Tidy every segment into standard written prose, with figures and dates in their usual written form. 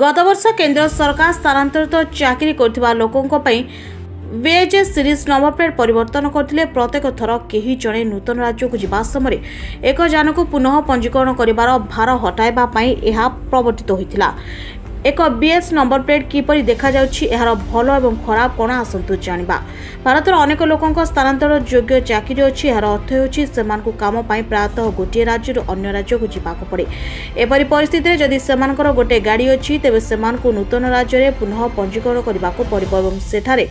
गत वर्ष केंद्र सरकार स्थानांतरित चाकरी करथिबा लोकनक पई वेज सीरीज नंबर प्लेट परिवर्तन करथिले। प्रत्येक थर केही जणे नूतन राज्य को जिबा समय एक जान को पुनः पंजीकरण करिबार भार हटाइबा पई एहा प्रवर्तित होइथिला। एक बीएस नंबर प्लेट किपर देखा यार भल और खराब कण आसतु जाना। भारत अनेक लोकों स्थानांतर योग्य चाकरी अच्छी यार अर्थ हो कम प्रायतः गोटे राज्य अन्य राज्य को जीवाक पड़े। एपरी परिस्थित जदि से गोटे गाड़ी अच्छी तेबे से नूतन राज्य में पुनः पंजीकरण करने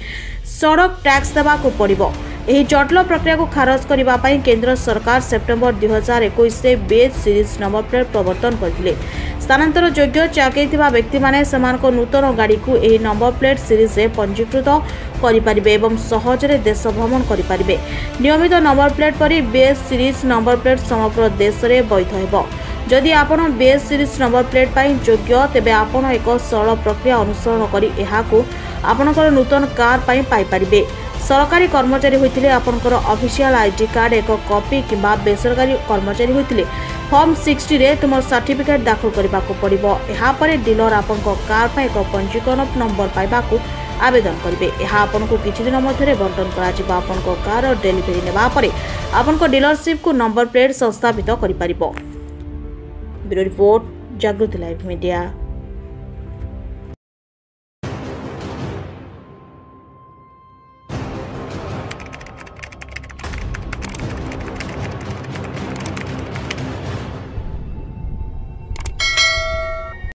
सड़क टैक्स देवा पड़ो। यह जटिल प्रक्रिया को खारज करने केंद्र सरकार सेप्टेम्बर 2021 से बीएच सीरीज नंबर प्लेट प्रवर्तन करते। स्थानांतर योग्य चाकरी थिबा व्यक्ति माने समानको नूतन गाड़ी को यह नंबर प्लेट सीरीज रे पंजीकृत करिपारिबे एवं सहजरे देश भ्रमण करिपारिबे। नियमित नंबर प्लेट परि बीएच सीरीज नंबर प्लेट समग्र देश रे वैध हेबो। जदि आपण बीएच सीरीज नंबर प्लेट पाई योग्य तेबे आपण एक सरल प्रक्रिया अनुसरण करी एहाकु आपणकर नूतन कार पाई पाई पारिबे। सरकारी कर्मचारी होइथिले आपणकर ऑफिशियल आईडी कार्ड एक कॉपी किबा बेसरकारी कर्मचारी होइथिले फॉर्म 60 रे तुम सर्टिफिकेट दाखिल करने को पड़ो। यापर डीलर आपण कार एक पंजीकरण नंबर पाइबा आवेदन करेंगे। यह आपन को किछि दिन मध्य बंटन कर कार और डेलीवरी नेवापर आपण डीलरशिप को नंबर प्लेट संस्थापित करो। रिपोर्ट जागृति लाइव मीडिया।